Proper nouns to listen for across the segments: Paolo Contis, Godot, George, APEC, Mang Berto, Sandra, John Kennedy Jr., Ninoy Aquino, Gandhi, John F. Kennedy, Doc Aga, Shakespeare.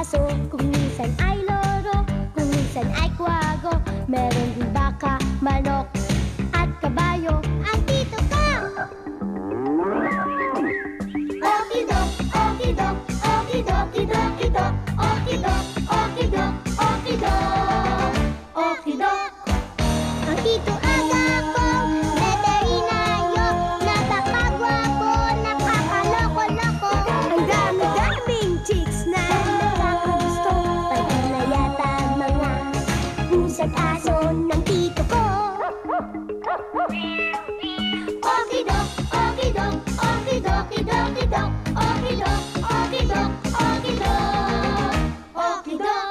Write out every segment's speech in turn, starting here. aso. Kung minsan ay loro, kung minsan ay kwago. Meron din baka, manok at kabayo. Ang Tito Kang! Okidok, okidok, okidok, okidok, okidok, okidok, okidok, okidok, okidok. Ang Tito Aga ko, veterinaryo. Napakagwapo, napakaloko-loko. Ang dami-daming chicks na nakakagusto. Pagod na yata mga pusat aso ng tito ko. Okidok, okidok, okidok, okidok, okidok, okidok, okidok, okidok, okidok.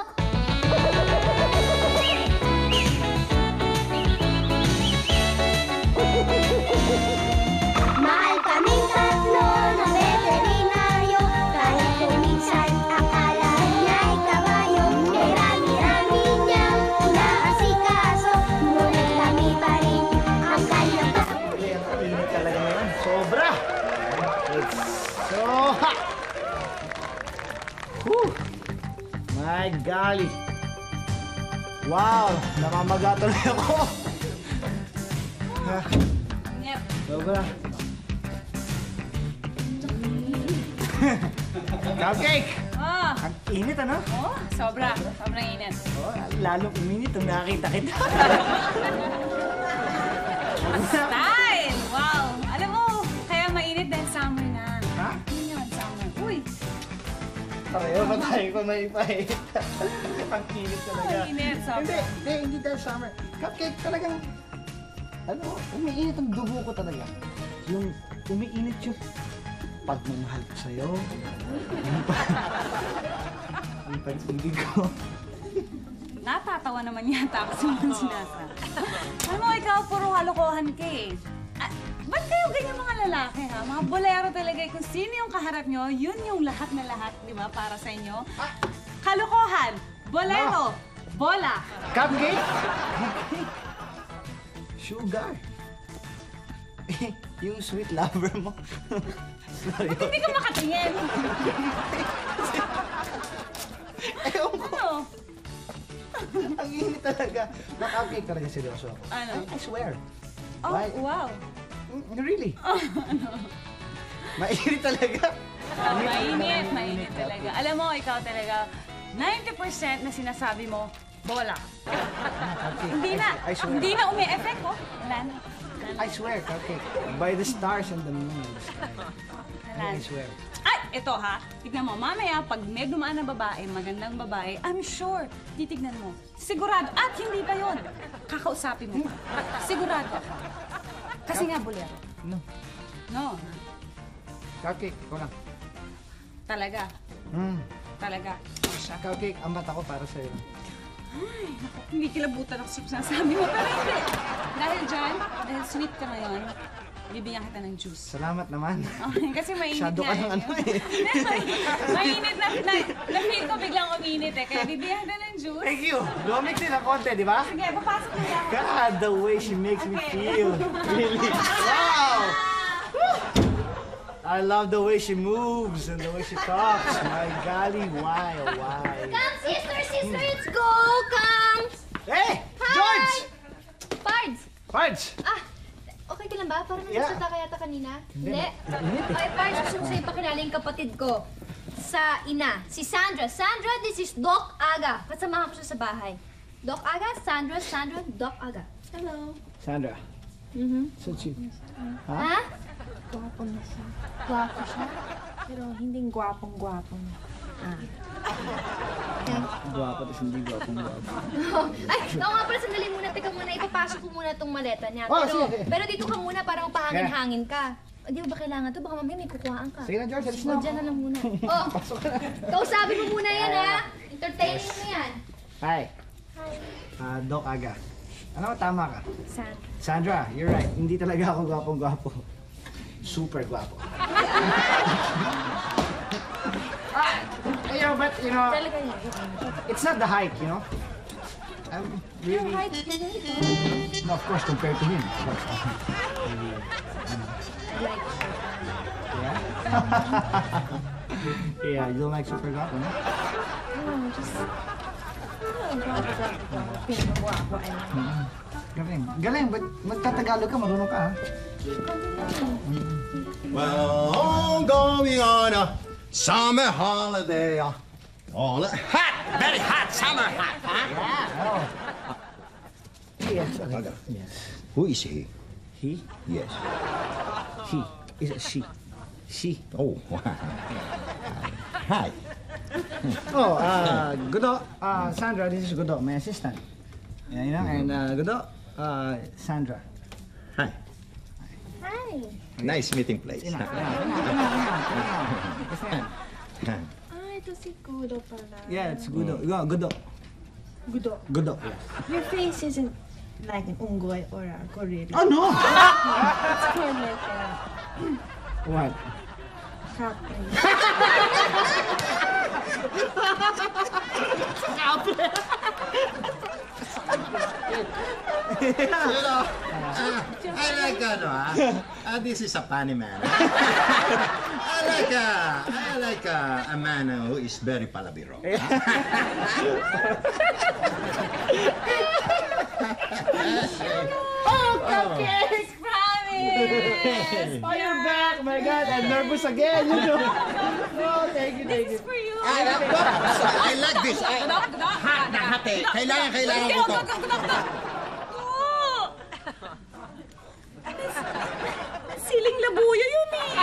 Mahal kaming tatlo na veterinaryo. Kahit kung minsan akala niya'y kabayo, eh rami-rami niyang inaasikaso. Ngunit kami pa rin ang kanyang pa. Init talaga naman. Sobra! So, ha! Whew! My golly! Wow! Namamaga tuloy ako! Ha? Sobra. Cupcake! Oh, Ang init, ano? oh, sobra. Sobrang init. Oh, lalong uminit nung nakakita kita. Style! Wow! Alam mo, kaya mainit dahil summer na. Ha? Yun yun, summer. Uy! Pareho ba tayo kung maipahit? Ang init talaga. Ang init, sobra. Hindi dahil summer. Cupcake talagang... Ano, umiinit ang dugo ko talaga. Yung umiinit yung pagmamahal ko sa'yo. Yung pag-ibig ko. Natatawa naman yata ako sa mga sinasa. Alam mo, ikaw puro halokohan ka eh. Ba't kayo ganyan mga lalaki ha? Mga bolero talaga. Kung sino yung kaharap nyo, yun yung lahat na lahat, di ba, para sa inyo. Halokohan, bolero, bola. Cupcake? Sugar. Yung sweet lover mo. Sorry. Hindi ka makatingin. Ewan ko. Ano? Ang init talaga. Makakake ka rin, seryoso ako. Ano? I swear. Oh, why? Wow. Really? Oh, ano? Mainit talaga. Mainit, mainit talaga. Alam mo, ikaw talaga, 90% na sinasabi mo, bola. Hindi na umi-effect, oh. Wala na. I swear, cupcake. By the stars and the moon. I swear. Ay, ito ha. Tignan mo, mamaya, pag may dumaan na babae, magandang babae, I'm sure, titignan mo. Sigurado. At hindi pa yun. Kakausapin mo. Sigurado. Kasi nga, bolero. No. No. Cupcake, ikaw lang. Talaga. Talaga. Cupcake, ang mata ko para sa'yo. Ay, naku, hindi kilabutan ako sa sinasabi mo, pero hindi. Dahil dyan, dahil sweet ka ngayon, bibigyan kita ng juice. Salamat naman. Okay, kasi mainit na. Masyado ka ng ano eh. Mainit na. Na-feel ko biglang uminit eh, kaya bibigyan kita ng juice. Thank you. Lumamig din ang konti, di ba? Sige, papasok na ako. God, the way she makes me feel. Really. Wow! I love the way she moves and the way she talks. My golly, why? Come, sister, let's go, come! Hey! Hi! George! Pards! Ah, okay ka lang ba? Parang nagsalita ka yata kanina. Hindi. Okay, Pards, gusto ko sa'yo pakilala yung kapatid ko sa ina, si Sandra. Sandra, this is Doc Aga. Kasama ko siya sa bahay. Doc Aga, Sandra, Doc Aga. Hello. Sandra. So cute. Ha? Gwapo na siya. Gwapo siya. Pero hindi gwapong-gwapo na. Gwapo, tapos hindi gwapong-gwapo. Ay, oo nga pala, sandali muna. Teka muna, ipapasok ko muna itong maleta niya. Pero dito ka muna, parang pahangin-hangin ka. Hindi mo ba kailangan ito? Baka mamaya may kukuhaan ka. Sige na, George. Alis na ako. Diyan na lang muna. Oo. Pasok ka na. Kausapin mo muna yan, ha? Entertaining mo yan. Hi. Doc Aga. Ano, tama ka? Sandra. Sandra, you're right. Hindi talaga ako gwapong-gwapo. Super guapo. You know, but you know, it's not the height, you know. I'm really. No, of course, compared to him. Yeah. Yeah, you don't actually forgot one. No, just... Galing. Galing, but magtatagalog ka, marunong ka, ha? Well, I'm going on a summer holiday. All hot, very hot, summer hot, huh? Yeah. Yes. Okay. Yes. Who is he? He? Yes. He is a she. She. Oh. Hi. Oh, Godot. Sandra, this is Godot, my assistant. Yeah, you know, and Godot, Sandra. Hi. Hi. Nice meeting place. Ito si Godot pala. Yeah, it's Godot. Godot. Godot. Godot, yes. Your face isn't like an Unggoy or a Korean. Oh, no! It's called like a... What? Kapre. Kapre! You know, I like this is a funny man. I like a man who is very palabiro. Oh, cupcakes, promise! Oh, you're back! My God, I'm nervous again, you know. Oh, thank you, thank you. This is for you. I like this. Hot na hot eh. Kailangan ko to. Siling labuyo yun eh.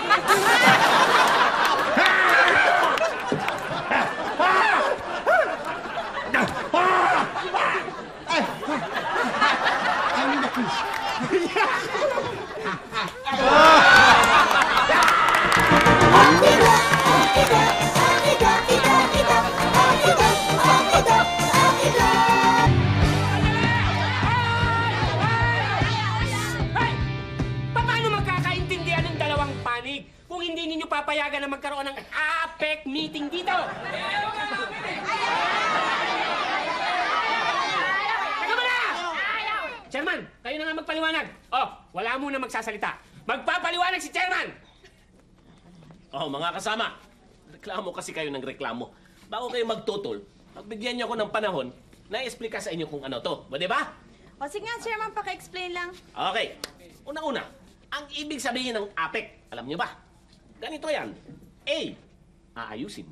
Papayagan na magkaroon ng APEC meeting dito. Teka mo na! Chairman, kayo na nga magpaliwanag. Oh, wala muna magsasalita. Magpapaliwanag si Chairman! Oh, mga kasama, reklamo kasi kayo ng reklamo. Bago kayo magtutol, magbigyan niyo ako ng panahon na i-explain sa inyo kung ano to. Ba, diba? O sige nga, Chairman, paki-explain lang. Okay. Una-una, ang ibig sabihin ng APEC, alam niyo ba? Ganito yan. A, aayusin.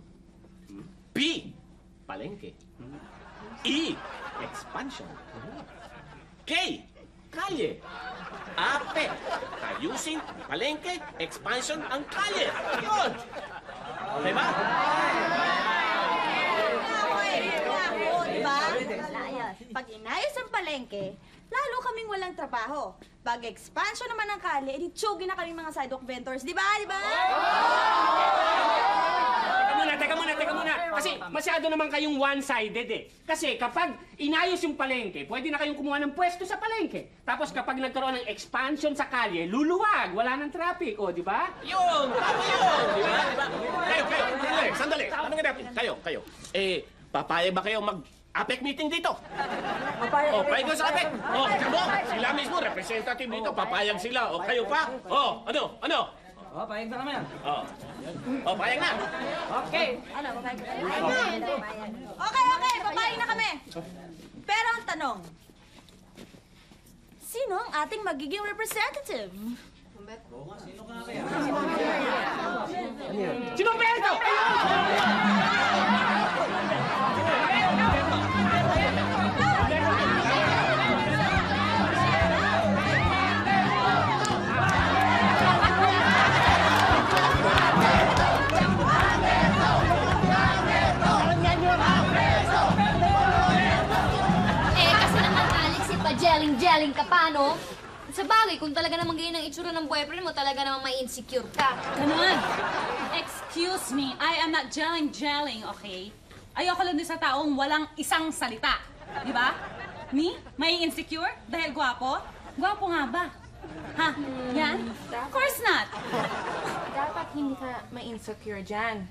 B, palengke. E, expansion. K, kalye. Ape, ayusin, palengke, expansion, ang kalye. Yun! Diba? Pag inayos ang palengke, lalo kaming walang trabaho. Pag-expansion naman ng kali, edi tsugi na kami mga sidewalk vendors. Di ba? Di ba? Teka muna. Kasi masyado naman kayong one-sided eh. Kasi kapag inayos yung palengke, pwede na kayong kumuha ng pwesto sa palengke. Tapos kapag nagkaroon ng expansion sa kalye, luluwag, wala ng traffic. O, di ba? Yun! Yun! Di ba? Kayo, sandali. Ano nga dapat? Kayo. Eh, papayag ba kayo APEC meeting dito. O, kayo sa APEC. O, kamo, sila mismo, representative dito. Papayag sila. O, kayo pa. O, ano? O, payag na naman yan. O, payag na. Okay. Ano, papayag na tayo? Okay, papayag na kami. Pero ang tanong, sino ang ating magiging representative? Oo nga, sino ka na kaya? Sino ang pera ito? Jaling ka pa, no? Sa bagay, kung talaga namang ganyan ang itsura ng boyfriend mo, talaga namang may insecure ka. Ganun! Excuse me, I am not jaling, okay? Ayoko lang din sa taong walang isang salita. Di ba? Me? May insecure? Dahil guwapo? Guwapo nga ba? Ha? Yan? Of course not! Dapat hindi ka may insecure dyan.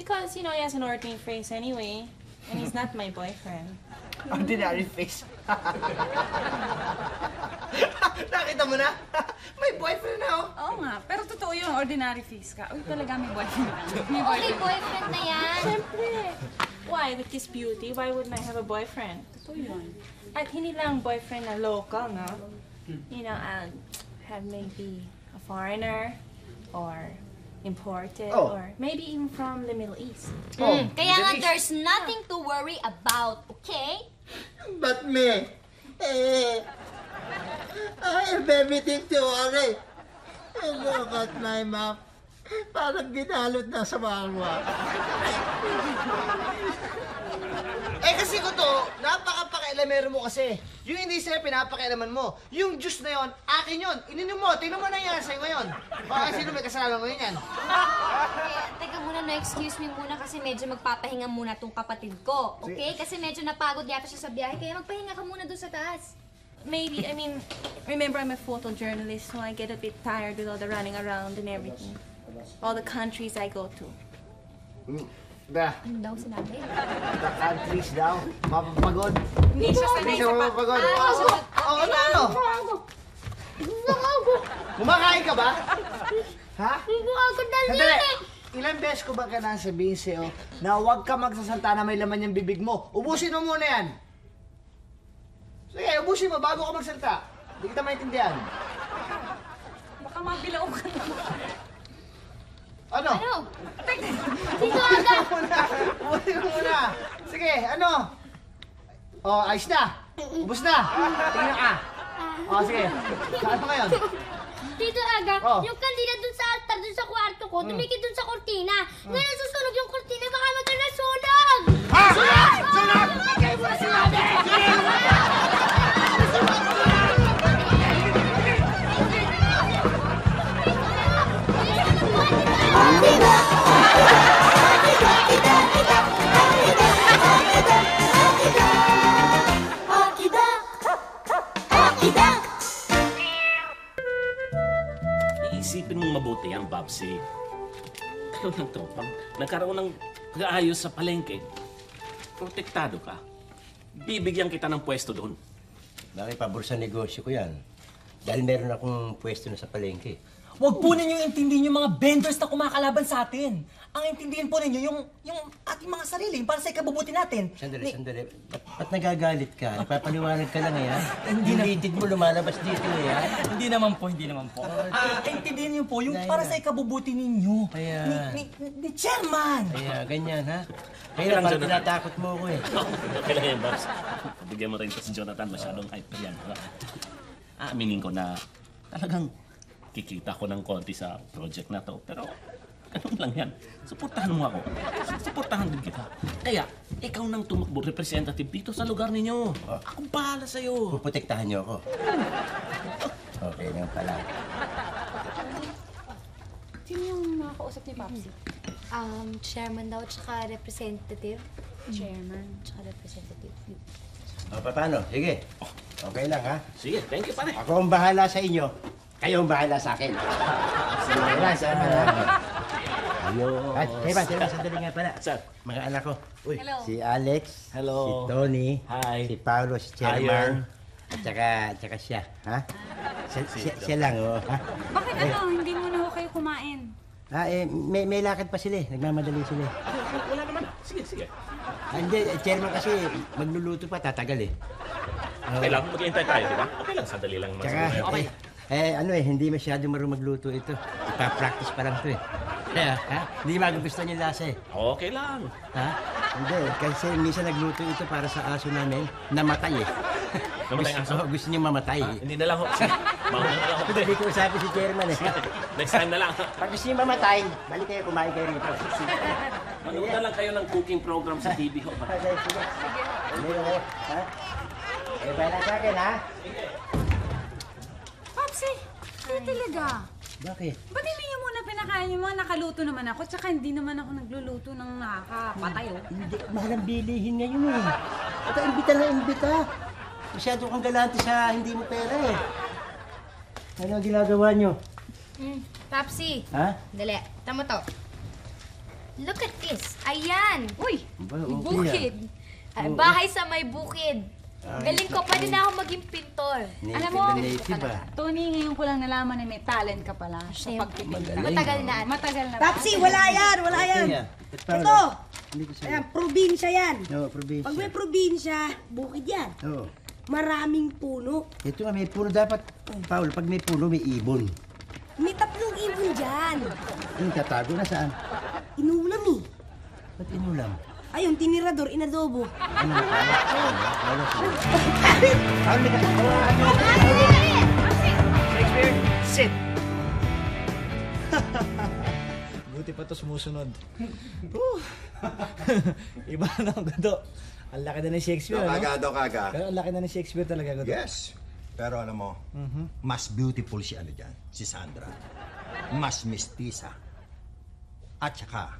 Because, you know, he has an ordinary face anyway. And he's not my boyfriend. Ordinary face. Nakita mo na? May boyfriend na, oh. Oo nga, pero totoo yung ordinary face ka. Uy, talaga may boyfriend na. Okay, boyfriend na yan. Siyempre. Why? With this beauty, why wouldn't I have a boyfriend? Totoo yun. At hindi lang boyfriend na local, no? You know, I'll have maybe a foreigner or imported, or maybe even from the Middle East. Oh, kaya nga, there's nothing to worry about, okay? But me, I have everything to worry. I look at my map. Parang binalot na sa malwa. Eh kasi ko to, napakapakialamero mo kasi. Yung hindi sa'yo, pinapakialaman mo. Yung juice na yon, akin yon. Ininom mo, tingnan mo na yan sa'yo ngayon. Baka sino may kasalanan ko yun yan. Teka muna, no, excuse me muna kasi medyo magpapahinga muna tong kapatid ko. Okay? Kasi medyo napagod yata siya sa biyahe, kaya magpahinga ka muna doon sa taas. Maybe, I mean, remember I'm a photojournalist, so I get a bit tired with all the running around and everything. All the countries I go to. Ano daw sinabi? The countries daw? Mapapagod? Hindi siya mapapagod. Ano? Kumakain ka ba? Ha? Ilang beses ko ba ka nang sabihin sa'yo na huwag ka magsasalta na may laman yung bibig mo? Ubusin mo muna yan! Sige, ubusin mo bago ka magsalta. Hindi kita maintindihan. Baka mabilaw ka naman. Ano? Ano? Dito agad! Muna! Sige, ano? O, ayos na! Ubus na! Tingnan ka! O, sige. Saan pa ngayon? Dito agad, yung kandila dun sa altar, dun sa kwarto ko, dumikit dun sa kortina. Ngayon susunog yung kortina, baka magkakasunog! Ha? Sunog! Sunog! Ikay mo na sinabi! Iisipin mong mabuti ang Babsi. Karoon ng tropang, nagkaroon ng pag-aayos sa palengke. Protektado ka. Bibigyan kita ng pwesto doon. Nakipabor sa negosyo ko yan. Dahil meron akong pwesto na sa palengke. Huwag po ninyong intindihin yung mga vendors na kumakalaban sa atin. Ang intindihin po ninyo yung ating mga sarili, para sa ikabubuti natin. Sandali, sandali. Ba't nagagalit ka? Napapaliwanag ka lang, yan? Yung litid mo lumalabas dito, yan? Hindi naman po, hindi naman po. Intindihin niyo po yung para sa ikabubuti ninyo. Kaya... Ni Chairman! Kaya, ganyan, ha? Kaya parang tinatakot mo ako, eh. Kailan yan, Babs? Bigyan mo rin ko si Jonathan, masyadong hyper yan. Aaminin ko na talagang kikita ko ng konti sa project na to. Pero, ganun lang yan. Suportahan mo ako. Suportahan din kita. Kaya, ikaw nang tumakbo representative dito sa lugar ninyo. Ako bahala sa'yo. Puprotektahan niyo ako. Okay lang pala. Sino yung nakakausap ni Papsi? Chairman daw, tsaka representative. Chairman, tsaka representative. O, paano? Sige. Okay lang, ha? Sige, thank you, pare. Ako ang bahala sa inyo. Kayo ang bahala sa akin. Hello. Teba, sandali nga pala. Sir. Mga anak ko. Uy, si Alex. Hello. Si Tony. Hi. Si Paolo, si Chairman. At saka siya. Ha? Siya lang, o. Bakit ano? Hindi muna ho kayo kumain. May lakad pa sila eh. Nagmamadali sila eh. Wala naman. Sige, sige. Hindi, Chairman kasi magluluto pa, tatagal eh. Kailangan mag-iintay tayo, di ba? Okay lang, sandali lang. Okay. Ano eh, hindi masyado marunong magluto ito. Ipa-practice pa lang ito eh. Kaya, ha? Hindi magugustuhan yung lasa eh. Okay lang. Ha? Hindi, kasi minsan nagluto ito para sa aso namin, namatay eh. Namatay ang aso? Gusto niyong mamatay eh. Hindi na lang ho. Mauna na lang ho. Hindi ko usapin si Chairman eh. Next time na lang. Pag gusto niyong mamatay, balik kayo, kumain kayo nito. Manood na lang kayo ng cooking program sa TV ho. Sige, sige. Hindi na kayo, ha? Eh, bahala sa akin, ha? Kasi, kaya talaga. Bakit? Ba't hindi nyo muna pinakain yung mga nakaluto naman ako, tsaka hindi naman ako nagluluto ng nakakapatay, oh? Hindi, mahalang bilihin ngayon, eh. Ito, imbita na imbita. Masyado kang galante sa hindi mo pera, eh. Ano ang ginagawa nyo? Papsi. Ha? Dali, tama to. Look at this. Ayan. Uy, bukid. Bahay sa may bukid. Galing ko, pwede na ako maging pintor. Alam mo, Tony, ngayon ko lang nalaman na may talent ka pala sa pagpipinta. Matagal na. Papsi, wala yan. Ito, ayan, probinsya yan. Oo, probinsya. Pag may probinsya, bukid yan. Oo. Maraming puno. Ito nga, may puno dapat. Paul, pag may puno, may ibon. May tatlong ibon dyan. Yung tatago na saan? Inulam eh. Ba't inulam? Ayun, tinirador, inadobo. Ano na pala? Shakespeare, sit! Buti pa ito sumusunod. Iba na ang Godot. Ang laki na ni Shakespeare, ano? Doc Aga. Pero ang laki na ni Shakespeare talaga, Godot. Yes. Pero alam mo, mas beautiful si ano dyan, si Sandra. Mas mistisa. At saka,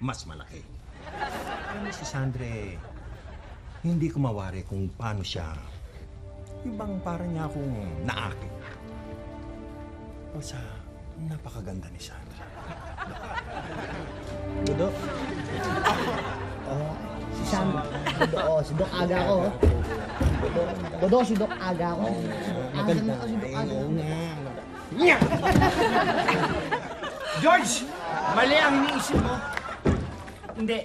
mas malaki. Ano si Sandra eh, hindi ko mawari kung paano siya, ibang para niya akong naakit. Basta, napakaganda ni Sandra. Godot? Si Sandra. Godot, si Doc Aga ko. Godot, si Doc Aga ko. Maganda na si Doc Aga. George! Mali ang iniisip mo. Hindi.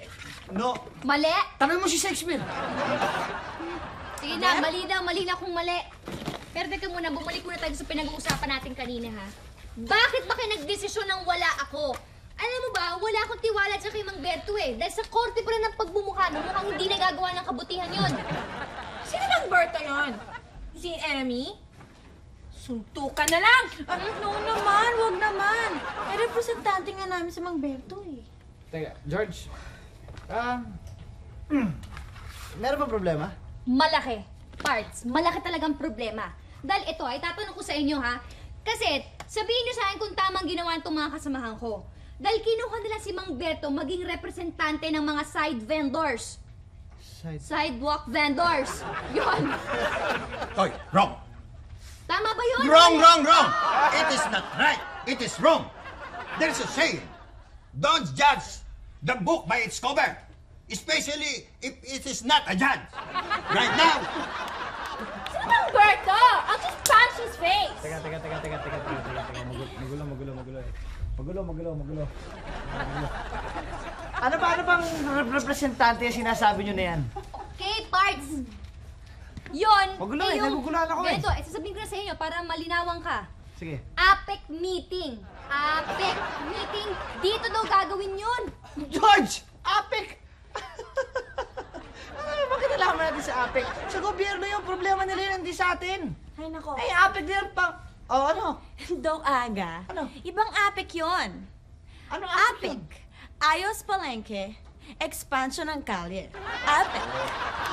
No. Mali? Tanong mo si Shakespeare. Sige na, mali na kung mali. Pero teka muna, bumalik muna tayo sa pinag-uusapan natin kanina, ha? Bakit ba kayo nagdesisyon ng wala ako? Alam mo ba, wala akong tiwala dyan kay Mang Berto eh. Dahil sa korte pa rin ang pagbumukha mo, mukhang hindi nagagawa ng kabutihan yon. Sino Mang Berto yon? Si Emmy? Suntukan na lang! No naman, wag naman. Eh, representante nga namin sa Mang Berto eh. Teka, George, meron ba problema? Malaki, parts. Malaki talagang problema. Dahil ito, ay tatanong ko sa inyo, ha? Kasi, sabihin nyo sa akin kung tamang ginawa itong mga kasamahan ko. Dahil kinuha nila si Mang Berto maging representante ng mga side vendors. Sidewalk vendors. Yun. Toy, wrong. Tama ba yun? Wrong. It is not right. It is wrong. There's a saying. Don't judge the book by its cover, especially if it is not a judge. Right now. Sino Mang Berto? I'll just punch his face. Teka. Magulo eh. Magulo. Ano bang representante sinasabi nyo na yan? Okay, parts. Yon. Magulo eh, nagugulan ako eh. Ito, sasabihin ko na sa inyo para malinawang ka. Sige. APEC meeting. Dito daw gagawin yun. George! APEC! Ano naman kinalaman natin sa APEC? Sa gobyerno yung problema nila yun, hindi sa atin. Ay, nako. Ay, APEC din pang... Oh, ano? Doc Aga. Ano? Ibang APEC yun. Ano APEC? Ayos Palengke. Expansion ng kalye. APEC.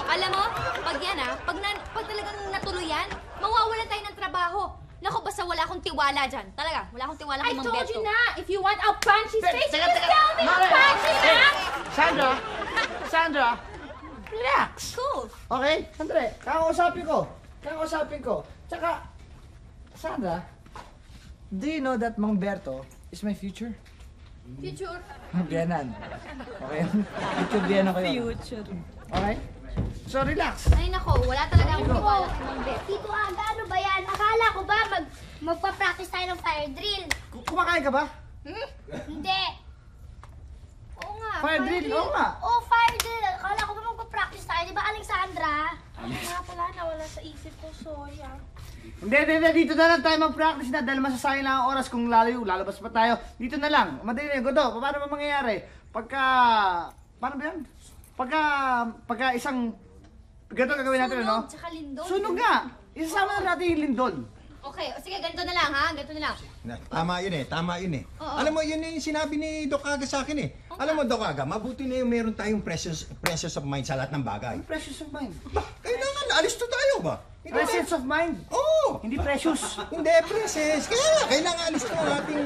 Alam mo, pag yan ha, pag talagang natuloy yan, mawawalan tayo ng trabaho. Naku, basta wala akong tiwala dyan. Talaga, wala akong tiwala kay Mang Berto. I told you na! If you want, I'll punch his face! Just tell me to punch his face! Sandra! Relax! Cool! Okay? Sandra, kakausapin ko. Tsaka, Sandra, do you know that Mang Berto is my future? Future? Biyanan. Okay? Future biyanan ko yun. Future. Okay? So, relax. Ay, nako, wala talaga akong tiwala kay Mang Berto. Tito Aga, ano ba yan? Akala ko ba magpa-practice tayo ng fire drill? Kumakain ka ba? Hmm? Hindi. Oo nga. Fire drill? Oo nga. Oo, fire drill. Akala ko ba magpa-practice tayo? Di ba, Alexandra? Nga pala, nawala sa isip ko. Sorry, ah. Hindi. Dito na lang tayo mag-practice na dahil masasayang lang ang oras kung lalayo. Lalabas pa tayo. Dito na lang. Madali na yung Godot. Paano ba mangyayari? Paano ba yan? Pagka isang... Ganito gagawin natin, no? Sunog, tsaka lindol. Sunog nga! Isasama na natin yung lindol. Okay, sige, ganito na lang, ha? Ganito na lang. Tama yun eh. Oo. Alam mo, yun yung sinabi ni Doc Aga sa akin eh. Okay. Alam mo, Doc Aga, mabuti na yung meron tayong precious of mind sa lahat ng bagay. Yung precious of mind? Ba, kailangan, alis to tayo ba? Presence of mind? Oo! Hindi precious. Hindi, precious. Kailangan alis to ang ating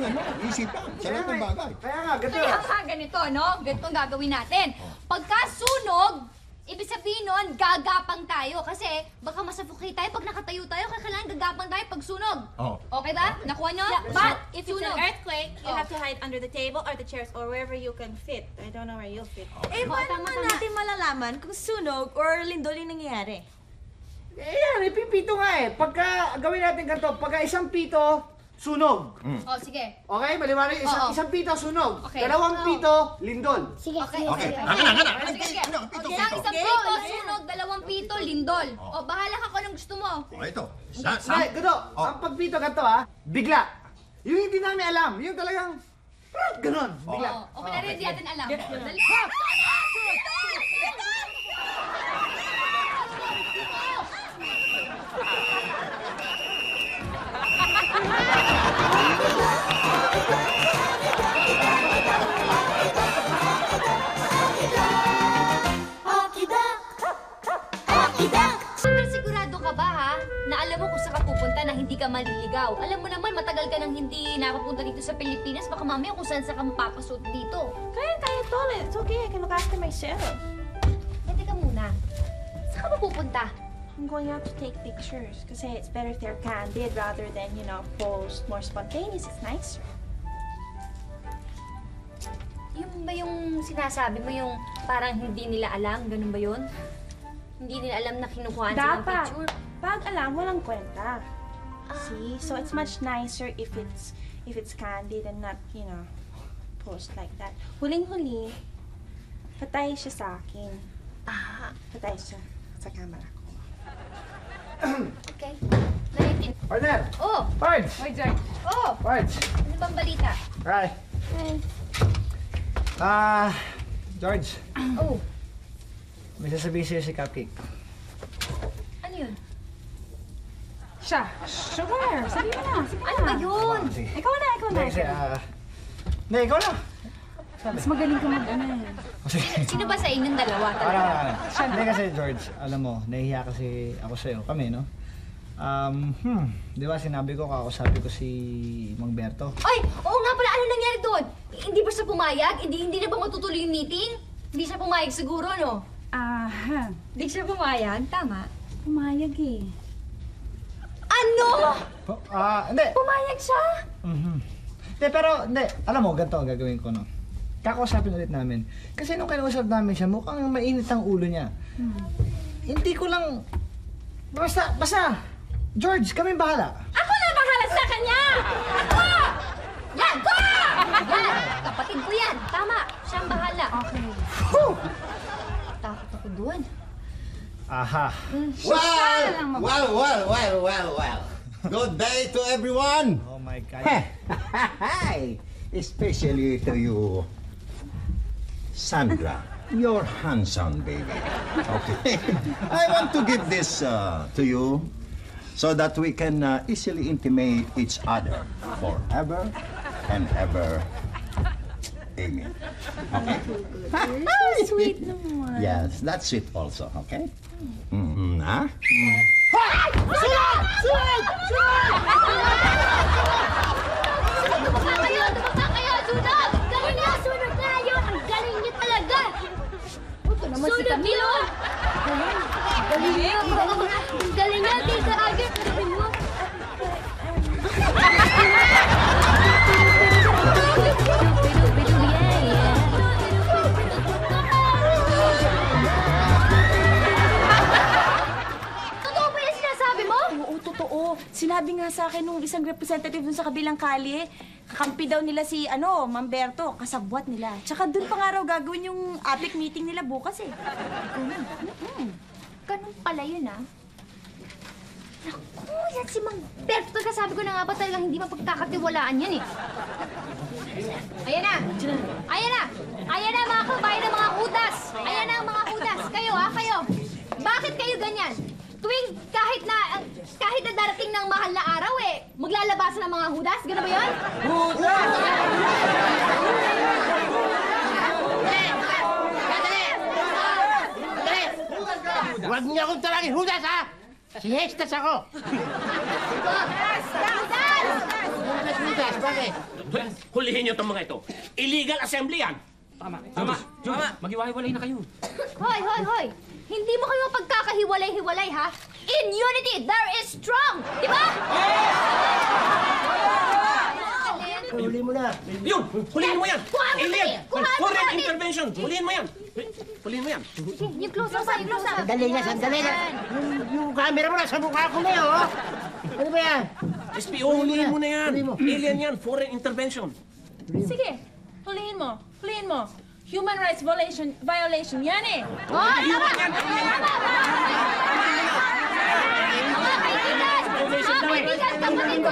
isipan sa lahat ng bagay. Kaya nga, ganito, no? Ganito ang gagawin natin. Pagkasunog, ibig sabihin nun, gagapang tayo kasi baka masafukay tayo pag nakatayo tayo, kaya kailangan gagapang tayo pag sunog. Oh. Okay ba? Nakuha nyo? Yeah. But if it's an earthquake, you have to hide under the table or the chairs or wherever you can fit. I don't know where you'll fit. Okay. Eh, paano natin malalaman kung sunog or lindol yung nangyayari? Eh yan, pipito nga eh. Pagka, gawin natin ganito, pagka isang pito, sunog. Oh, sige. Okay, maliwanag, isang pito, sunog. Okay. Dalawang pito, lindol. Sige, okay. Isang pito, sunog, dalawang pito, lindol. O, bahala ka kung anong gusto mo. Okay, ito. Okay, ganito. Ang pagpito, ganito ah, bigla. Yung hindi namin alam, yung talagang, ganon, bigla. Okay, na rin hindi natin alam. Dali! Maliligaw. Alam mo naman, matagal ka nang hindi nakapunta dito sa Pilipinas. Baka mamaya kung saan sa ka mapapasuot dito. Kaya, tol. It's okay. I can look after myself. Hey, teka muna. Saan ka ba pupunta? I'm going out to take pictures. Kasi it's better if they're candid rather than, you know, posed. More spontaneous. It's nicer. Yun ba yung sinasabi mo yung parang hindi nila alam? Ganun ba yun? Hindi nila alam na kinukuhaan silang picture? Dapat. Pag alam, walang kwenta. See, so it's much nicer if it's candid and not, you know, posed like that. Huling-huli, patay siya sa akin. Patay siya sa camera ko. Okay. Naitin. Order! Oh! Pards! Hi, George. Oh! Pards! Ano bang balita? Hi. Hi. George. Oh. May sasabihin sa'yo si Cupcake. Ano yun? Siya. Sugar! Sabi mo na! Sige na! Ano ba yun? Ikaw na! Hindi, ikaw na! Mas magaling ka mag-ano eh. Sino ba sa inyong dalawa talaga? Hindi kasi, George, alam mo, nahihiya kasi ako sa'yo. Kami, no? Di ba sinabi ko, kakausapin ko si Mang Berto? Ay! Oo nga pala! Ano nangyari doon? Hindi ba siya pumayag? Hindi na ba matutuloy yung meeting? Hindi siya pumayag siguro, no? Hindi siya pumayag? Tama? Pumayag eh. Ano? Hindi. Pumayag siya? Hindi, pero hindi. Alam mo, ganito ang gagawin ko, no? Kakausapin ulit namin. Kasi nung kinausap namin siya, mukhang mainit ang ulo niya. Hindi ko lang... Basta! George, kami bahala. Ako na bahala sa kanya! Ako! Yan! Ko! Yan! Kapatid ko yan! Tama! Siyang bahala. Okay. Takot ako doon. Aha. Well. Good day to everyone. Oh my God. Hi, especially to you, Sandra. You're handsome, baby. Okay. I want to give this to you, so that we can easily intimate each other forever and ever. Amen. Okay. It's sweet. Yes, that's sweet also. Okay. Huh? Sunog! Galing na, sunog kayo! Ang galing niyo talaga! Sunog niyo! Galing na, dito agad! Sinabi nga sa akin nung isang representative dun sa kabilang kalye, kakampi daw nila si, Mang Berto, kasabwat nila. Tsaka dun pa nga raw gagawin yung APEC meeting nila bukas eh. Ganun pala yun ah. Naku, yan si Mang Berto talaga. Sabi ko na nga ba talagang hindi mapagkakatiwalaan yan eh. Ayan na mga kabayan ng mga utas! Ayan na ang mga utas! Kayo ha, kayo! Bakit kayo ganyan? Tuwing kahit na darating ng mahal na araw eh, maglalabasan ng mga hudas? Gano'n ba yun? Hudas! Hudas! Huwag niyo akong talangin hudas, ha? Si Hestas ako! Hudas! Bakit? Hulihin niyo itong mga ito. Illegal assembly yan! Tama! Mag-iwahiwalay na kayo. Hoy! Hindi mo kayo pagkakahiwalay-hiwalay, ha? In unity, there is strong! Diba? Huli mo na. Yun! Huliin mo yan! Alien! Foreign intervention! Huliin mo yan! Huliin mo yan! Yung close-up! Yung close-up! Sandali na! Sandali na! Yung camera mo na sa mukha ko na yun, oh! Ano ba yan? SPO, huliin mo na yan! Alien yan! Foreign intervention! Sige! Huliin mo! Huliin mo! Human rights violation yan eh! Oh! Tama! Kapatid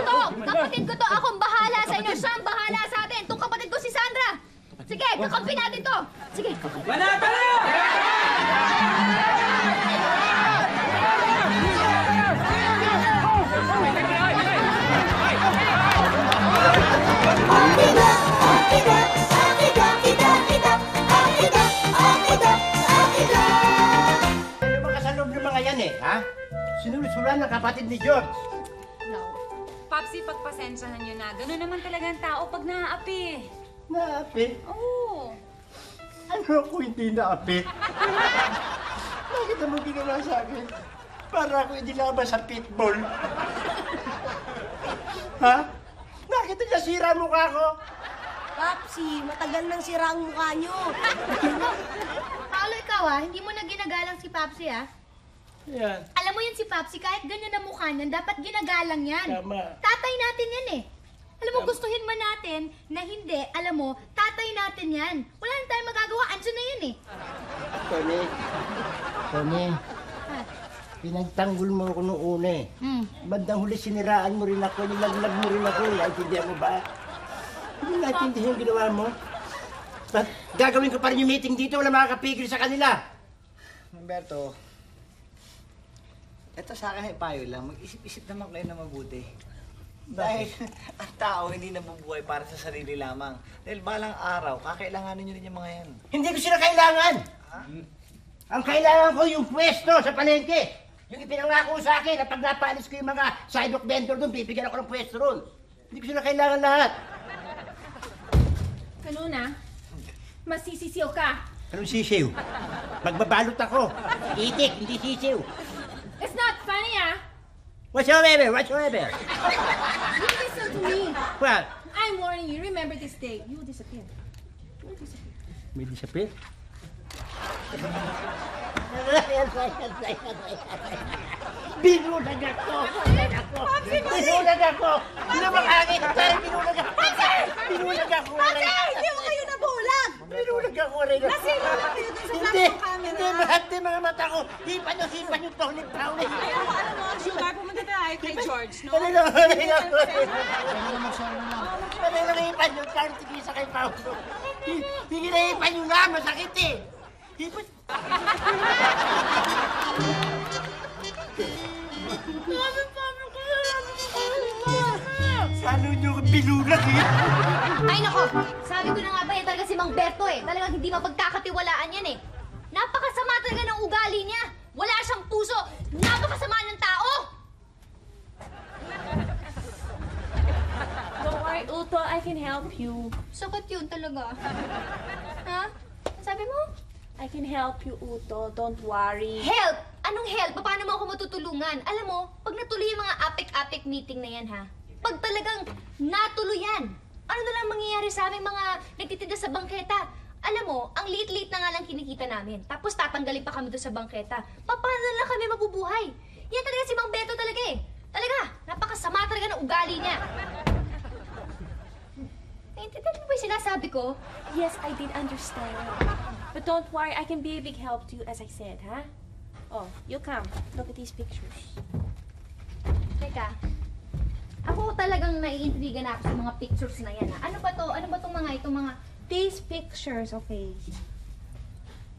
ko to! Akong bahala sa inyo! Siyang bahala sa atin! Itong kapatid ko si Sandra! Sige! Kakampi natin to! Sige! Wala ka na! Ano yung mga salog yung mga yan eh, ha? Sinusulan ng kapatid ni George. Papsi, pagpasensyahan nyo na. Ganun naman talaga ang tao pag naaapi. Naaapi? Oo. Ano ako hindi naaapi? Bakit mo ginawa sa akin? Para ako hindi laban sa pitbull. Ha? Bakit na sira ang mukha ko? Papsi, matagal nang sira ang mukha nyo. Paolo, ikaw ah, hindi mo na ginagalang si Papsi ah. Yan. Alam mo yan si Papsi, kahit ganyan ang mukha niyan, dapat ginagalang yan. Tama. Tatay natin yan eh. Alam mo, tama. Gustuhin man natin na hindi, alam mo, tatay natin yan. Wala na tayong magagawa, andyan na yan eh. Tony, Tony, pinagtanggol mo ako noong una eh. Bandang huli siniraan mo rin ako, nilaglag mo rin ako, naiintindihan mo ba? Hindi naiintindihan yung ginawa mo. But, gagawin ko pa rin yung meeting dito, wala makakapigil sa kanila. Mang Berto, ito sa akin ay payo lang, mag-isip-isip naman kayo na mabuti. Dahil ang tao hindi nabubuhay para sa sarili lamang. Dahil balang araw, kakailanganin nyo rin yung mga yan. Hindi ko sila kailangan! Ha? Ang kailangan ko yung pwesto sa palengke. Yung ipinangako sa akin na pag napaalis ko yung mga sidewalk vendor doon, bibigyan ako ng pwesto doon. Hindi ko sila kailangan lahat. Kanuna, masisisiw ka. Anong sisiw? Magbabalot ako. Itik, hindi sisiw. It's not funny, ah? Whatsoever, whatsoever. You listen to me. What? I'm warning you. Remember this day. You will disappear. You will disappear. May disappear? Binulag ako! Binulag ako! Lumangangit! Binulag ako! Binulag ako! Pansay! Hindi mo kayo nabulag! Binulag ako rin! Nasira lang kayo doon sa flash camera! Hindi! Mahal din mga mata ko! Hipan yung toilet brownie! Ayaw ko, alam mo, Sugar, pumunta tayo kay George, no? Ano lang! Ano lang! Ano lang hipan yung toilet kisa kay Paulo! Hindi na hipan yung nga! Masakit eh! Hipan! Sabi ko na lang Saan yung bilulag eh? Ay nako! Sabi ko na nga ba yan talaga si Mang Berto eh. Talagang hindi mapagkakatiwalaan yan eh. Napakasama talaga ng ugali niya. Wala siyang puso. Napakasama ng tao! Don't worry, Uto. I can help you. Sakit yun talaga. Ha? Ang sabi mo? I can help you, Uto. Don't worry. Help? Anong help? Paano mo ako matutulungan? Alam mo, pag natuloy yung mga APEC meeting na yan, ha? Pag talagang natuloy yan, ano na lang mangyayari sa aming mga nagtitinda sa bangketa? Alam mo, ang liit-liit na nga lang kinikita namin. Tapos tatanggalin pa kami doon sa bangketa. Paano na lang kami mabubuhay? Yan talaga si Mang Berto talaga eh. Talaga, napakasama talaga ng ugali niya. Naintindihan mo ba yung sinasabi ko? Yes, I did understand. But don't worry, I can be a big help to you, as I said, huh? Oh, you come. Look at these pictures. Teka, ako talagang naiintriga na ako sa mga pictures na yan, ha? Ano ba to? Ano ba itong mga... These pictures, okay.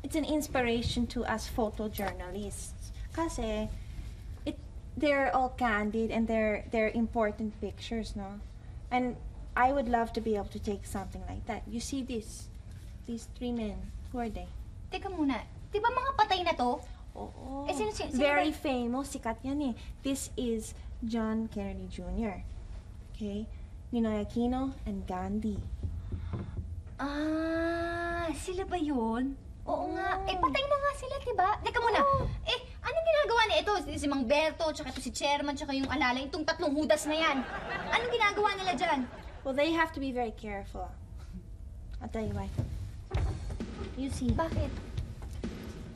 It's an inspiration to us photojournalists. Kasi, they're all candid and they're important pictures, no? And I would love to be able to take something like that. You see this? These three men. Who are they? Teka muna, di ba mga patay na to? Oo. Eh, sino very famous, sikat yan eh. This is John Kennedy Jr. Okay? Ninoy Aquino and Gandhi. Ah, sila ba yun? Oo nga. Eh, patay na nga sila, di ba? Teka muna. Oh. Eh, anong ginagawa niya ito? Si Mang Berto, tsaka ito si Chairman, tsaka yung alala, itong tatlong hudas na yan. Anong ginagawa nila dyan? Well, they have to be very careful. I'll tell you why. You see. Bakit?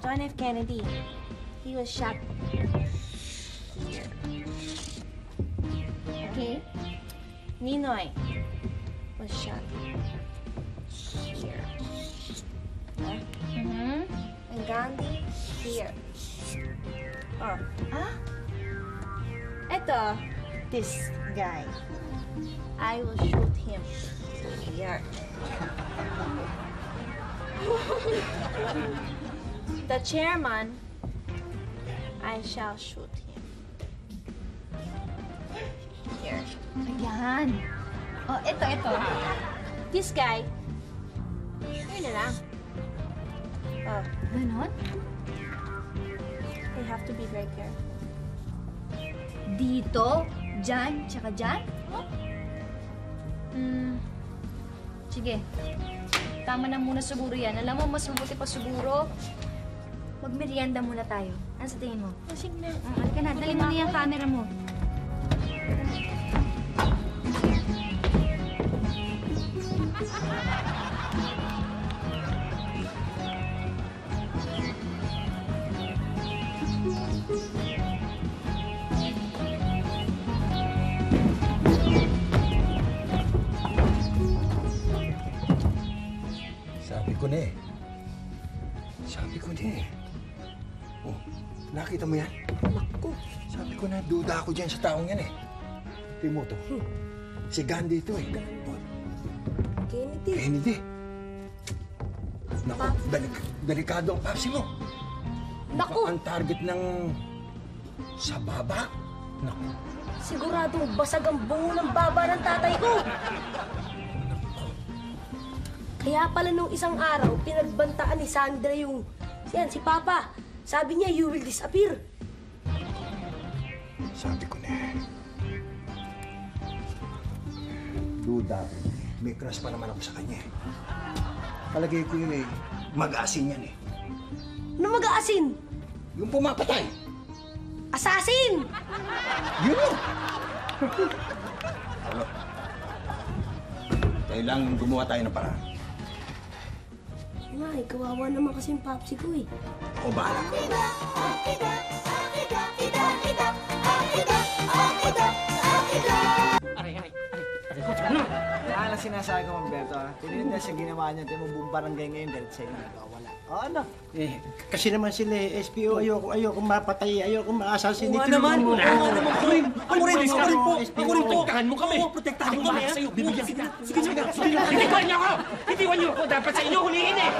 John F. Kennedy. He was shot. Okay. Ninoy was shot. Here. Huh? Mm-hmm. And Gandhi, here. Oh. Huh? Eto, this guy. I will shoot him. Here. The chairman, I shall shoot him. Here. Ayan. Oh, ito, ito. This guy. Here na lang. Oh. Ganon? They have to be right here. Dito, dyan, tsaka dyan? Oh. Hmm. Sige. Tama na muna siguro yan. Alam mo, mas mabuti pa siguro. Magmerienda muna tayo. Ano sa tingin mo? Masig na. Alika na, dali mo na yung camera mo. Sabi ko na eh. Oh, nakita mo yan? Naku, sabi ko na, duda ako dyan sa taong yan eh. Timo to. Si Gandhi ito eh. Kennedy. Kennedy. Naku, delikado ang papsi mo. Naku! Ang target ng... sa baba. Naku. Siguradong basag ang bungo ng baba ng tatay ko. Kaya pala nung isang araw, pinagbantaan ni Sandra yung... Yan, si Papa. Sabi niya, you will disappear. Sabi ko na eh. Duda, may crush pa naman ako sa kanya eh. Palagay ko yun eh, mag-aasin yan eh. Ano mag-aasin? Yung pumapatay. Assassin! Yun yun! Kailangan gumawa tayo ng paraan. Ay, kawawa naman kasi yung papsi ko eh. O bahala ko. Aray, coach, ano? Wala lang sinasabi ko, Mang Berto, ha? Tinilin na siya ginawa niya, tayo mong barangay ngayon dahil sa'yo nagkawala. O ano? Eh, kasi naman sila eh, SPO, ayoko mapatay, ayoko ma-assassinate. Huwag naman, ako rin po. Protektahan mo kami. Protektahan mo kami, ha? Sige na. Hitiwan niyo ako! Hitiwan niyo ako! Dapat sa inyo hulihin eh!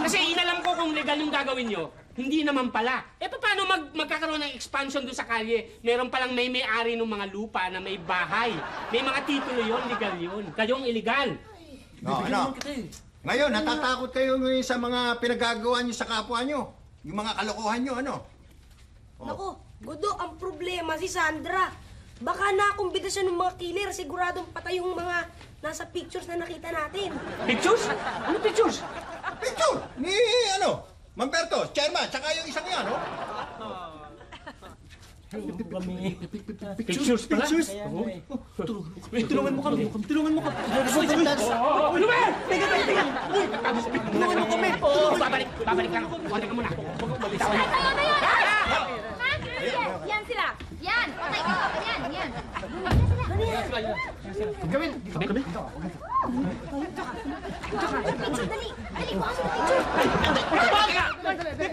Kasi inalam ko kung legal yung gagawin niyo, hindi naman pala. Eh, paano magkakaroon ng expansion doon sa kalye? Meron palang may-ari ng mga lupa na may bahay. May mga titulo yun, legal yun. Kayong illegal. No, ano? Ngayon, natatakot kayo ngayon sa mga pinagagawa niyo sa kapwa niyo. Yung mga kalokohan niyo, ano? Oh. Naku, Godot, ang problema si Sandra. Baka nakumbida siya ng mga killer. Siguradong patay yung mga nasa pictures na nakita natin. Pictures? Ano pictures? Picture! Ni, ano? Mang Berto, chairman, tsaka yung isang yan, no? Pictures? Tulungan mo kami. Tulungan mo kami. Babalik lang. Huwag ka muna. Ayun! Yan sila! Yan! Okay, yan! Gawin! Picture, dali! Dali ko ang picture!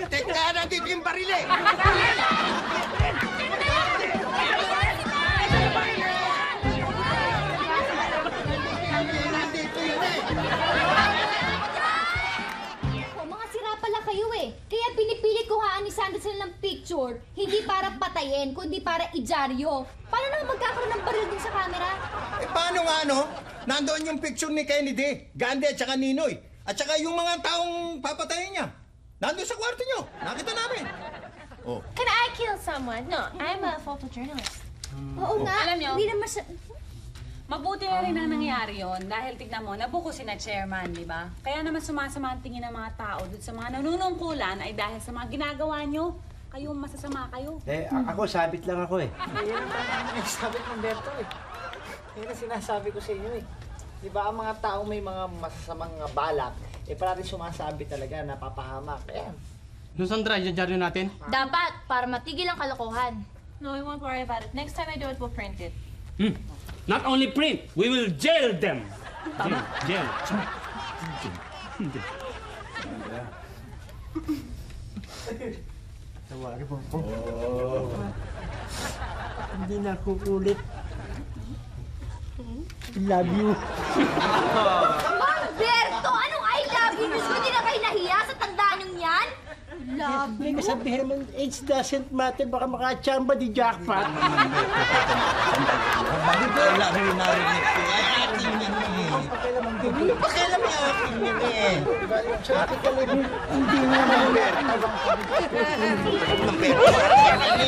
Teka na dito yung baril eh! Kaya pinipilit kuhaan ni Sandra sila ng picture, hindi para patayin, kundi para idyaryo. Paano naman magkakaroon ng baril din sa camera? Eh, paano nga, no? Nandoon yung picture ni Kennedy, Gandhi at saka Ninoy. At saka yung mga taong papatayin niya. Nandoon sa kwarto niyo. Nakita namin. Oh. Can I kill someone? No, I'm a photojournalist. Oo nga. Alam niyo, hindi naman mabuti na rin na nangyari yun dahil tignan mo, nabuko si na chairman, di ba? Kaya naman sumasama ang tingin ng mga tao doon sa mga nanunungkulan ay dahil sa mga ginagawa nyo. Kayo, masasama kayo. Eh, ako, sabit lang ako eh. Yan ang sabit ng Berto eh. Yan ang sinasabi ko sa inyo eh. Diba ang mga tao may mga masasamang balak, eh parang sumasabi talaga, napapahamak. Ayan. Sandra, i-diaryo natin? Dapat, para matigil ang kalokohan. No, we won't worry about it. Next time I do it, we'll print it. Hmm. Not only print, we will jail them. Tama. Jail. Tawari po po. Hindi na kukulit. I love you. Mang Berto, anong I love you? Hindi na kayo nahiya sa tandaan niyong yan? Love you? May kasabihin naman, age doesn't matter. Baka makachamba di jackpot. Wala ko yung narinig ko. Pakialam yung aking nini eh. Hindi mo naman. Mang Berto, parang nini.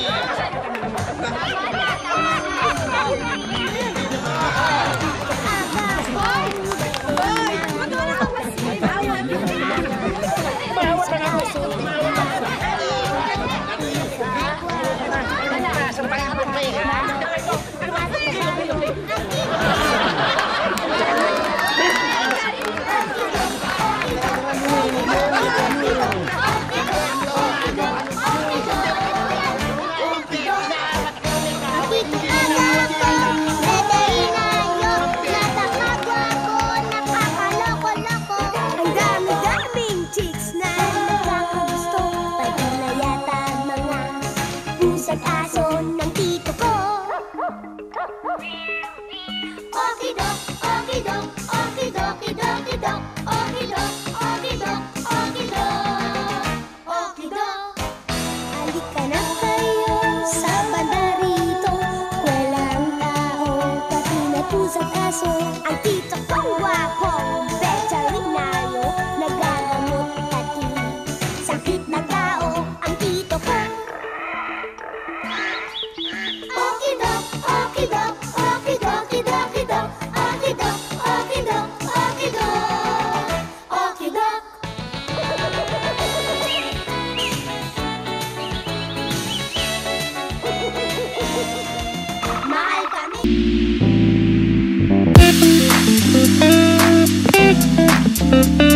Mahal kami.